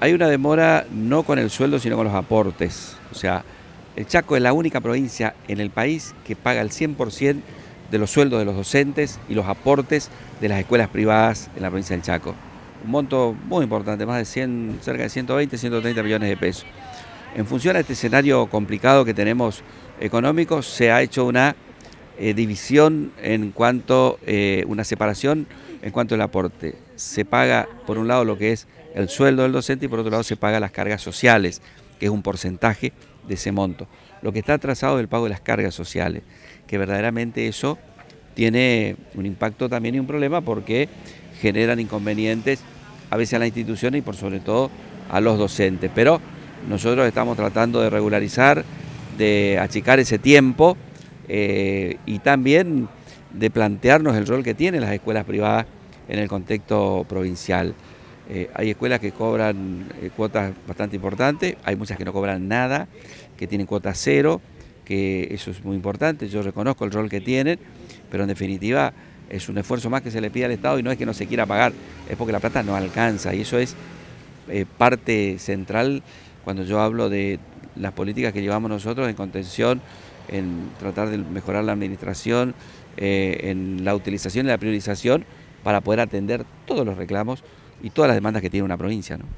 Hay una demora no con el sueldo, sino con los aportes. O sea, el Chaco es la única provincia en el país que paga el 100% de los sueldos de los docentes y los aportes de las escuelas privadas en la provincia del Chaco. Un monto muy importante, más de cerca de 120, 130 millones de pesos. En función a este escenario complicado que tenemos económico, se ha hecho una división en cuanto, una separación en cuanto al aporte. Se paga por un lado lo que es el sueldo del docente y por otro lado se paga las cargas sociales, que es un porcentaje de ese monto. Lo que está atrasado es el pago de las cargas sociales, que verdaderamente eso tiene un impacto también y un problema porque generan inconvenientes a veces a las instituciones y por sobre todo a los docentes. Pero nosotros estamos tratando de regularizar, de achicar ese tiempo y también de plantearnos el rol que tienen las escuelas privadas en el contexto provincial. Hay escuelas que cobran cuotas bastante importantes, hay muchas que no cobran nada, que tienen cuota cero, que eso es muy importante, yo reconozco el rol que tienen, pero en definitiva es un esfuerzo más que se le pide al Estado y no es que no se quiera pagar, es porque la plata no alcanza y eso es parte central cuando yo hablo de las políticas que llevamos nosotros en contención, en tratar de mejorar la administración, en la utilización y la priorización para poder atender todos los reclamos y todas las demandas que tiene una provincia, ¿no?